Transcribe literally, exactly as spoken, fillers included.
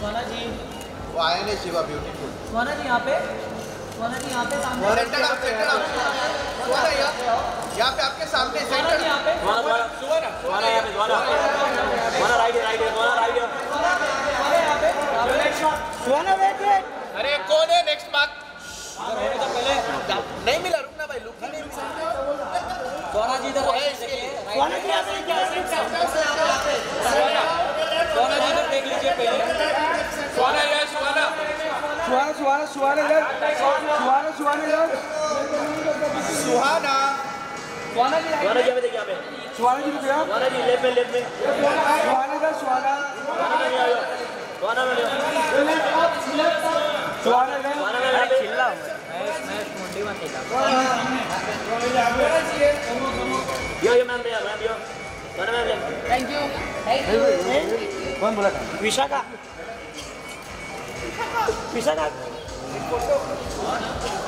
सुहाना जी वो आए ने शिवा ब्यूटीफुल। सुहाना जी यहाँ पे, सुहाना जी यहाँ पे सामने सेंटर आप सेंटर आप सुहाना यहाँ पे आपके सामने सेंटर यहाँ पे सुहाना सुहाना सुहाना यहाँ पे Suhana Suhana right right Suhana right Suhana यहाँ पे सुहाना वेट वेट अरे कौन है नेक्स्ट मार्क नहीं मिला रुकना भाई लुक नहीं सुहाना जी इधर सुहाना जी यहाँ पे सुहाना जी इधर देख लीजिए पहले सुहाना यार सुहाना सुहाना सुहाना सुहाना यार सुहाना सुहाना यार सुहाना सुहाना जी सुहाना जी देखिए यहाँ पे सुहाना जी देखिए सुहाना जी लेफ्ट में लेफ्ट में सुहाना का सुहाना सुहाना में सुहाना का सुहाना चिल्ला यो यो मैम भैया ma'am yo Suhana ma'am thank you thank you कौन बोला था विशा का पिसा ना।